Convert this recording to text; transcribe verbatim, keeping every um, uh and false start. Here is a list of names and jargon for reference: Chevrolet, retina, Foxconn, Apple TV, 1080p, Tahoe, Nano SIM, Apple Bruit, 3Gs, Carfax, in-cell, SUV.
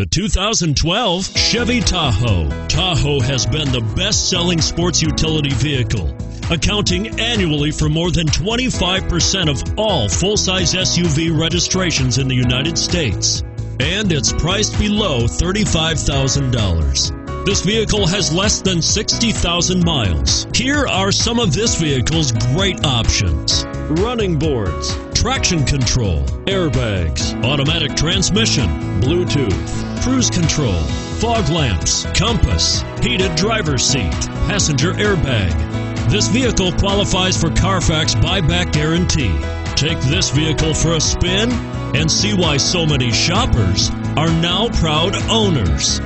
The two thousand twelve Chevy Tahoe. Tahoe has been the best-selling sports utility vehicle, accounting annually for more than twenty-five percent of all full-size S U V registrations in the United States. And it's priced below thirty-five thousand dollars. This vehicle has less than sixty thousand miles. Here are some of this vehicle's great options: running boards, traction control, airbags, automatic transmission, Bluetooth, cruise control, fog lamps, compass, heated driver's seat, passenger airbag. This vehicle qualifies for Carfax buyback guarantee. Take this vehicle for a spin and see why so many shoppers are now proud owners.